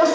We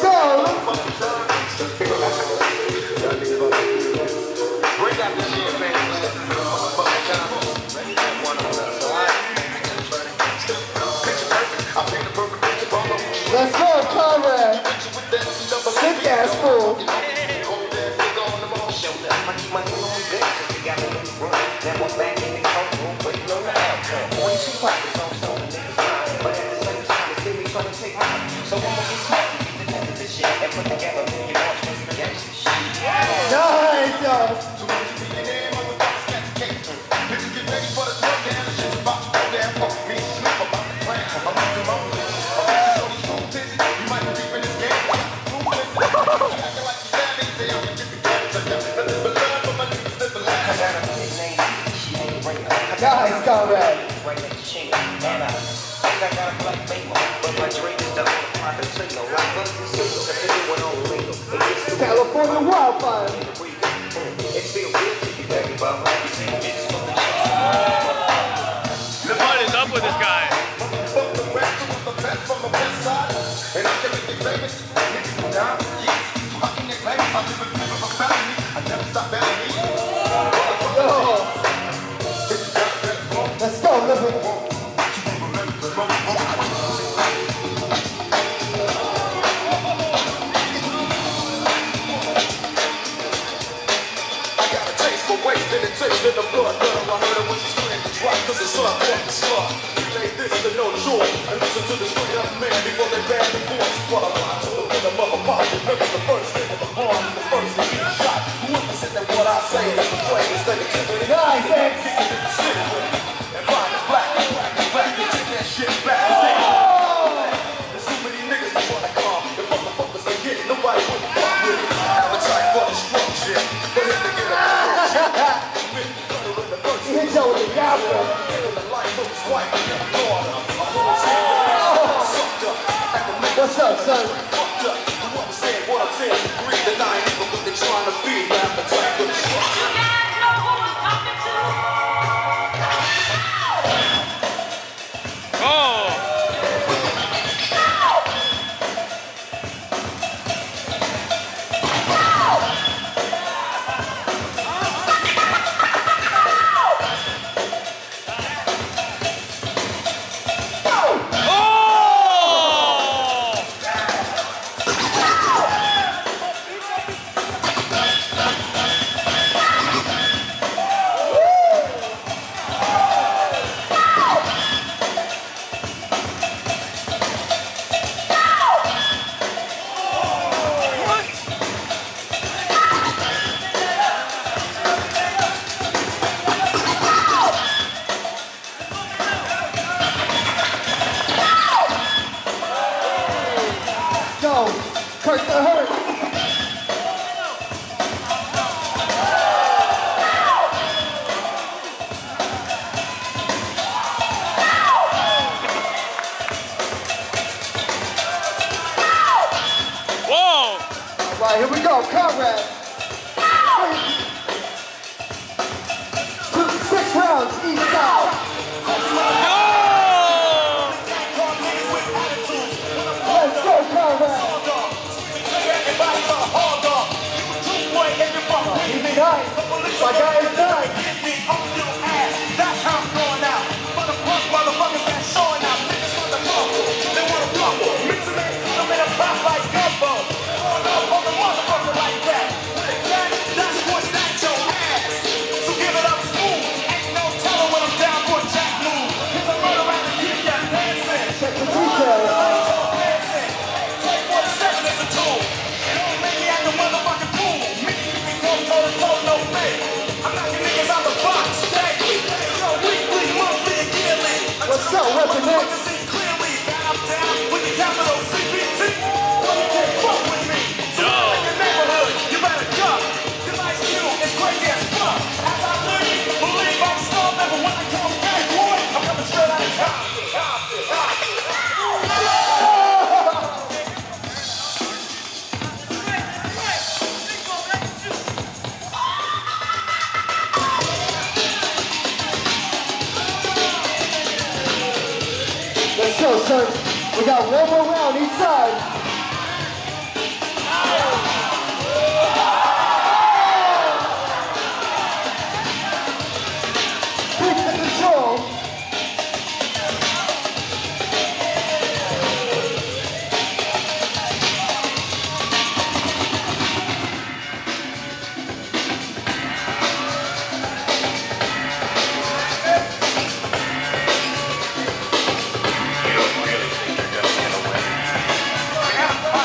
got one more round each side.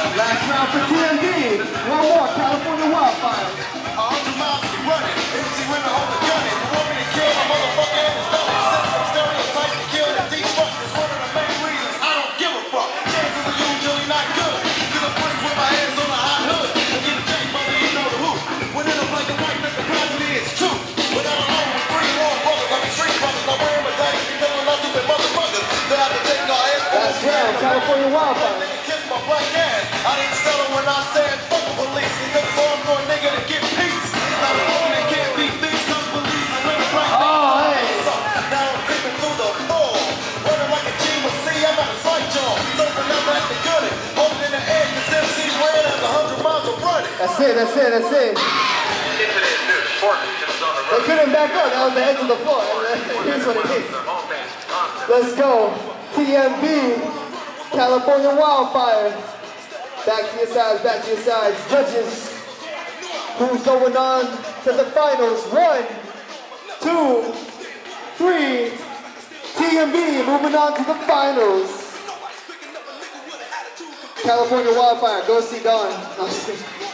Last round for TMD. One more, California wildfire. All the miles keep running. MC women hold the gun. You want me to kill my motherfucker in the belly? System stereotype to kill the deep fuck is one of the main reasons I don't give a fuck. Chances are usually not good. Cause I'm pushing with my hands on the hot hood. And get a jack, mother, you know the who. When in a black and white, Mr. President is true. But I'm alone with three more brothers. I'm in street brothers. I'm wearing my daddy. You know I'm not stupid motherfuckers. That I have to take our ass. Last round, California wildfire. I didn't settle when I said fuck the police. Because it's all for a nigga to get peace. Now the woman can't be thieves, cause police is living right now. Now I'm creeping through the floor, running like a G with C, I'm at a slight jaw. So remember at the goodie, holding in the air, cause MC ran at 100 miles of running. That's it, that's it, that's it. They couldn't back up, that was the edge of the floor. Here's what it is. Let's go. TMB. California wildfire. Back to your sides, back to your sides. Judges, who's going on to the finals? 1, 2, 3. TMB moving on to the finals. California wildfire, go see Don.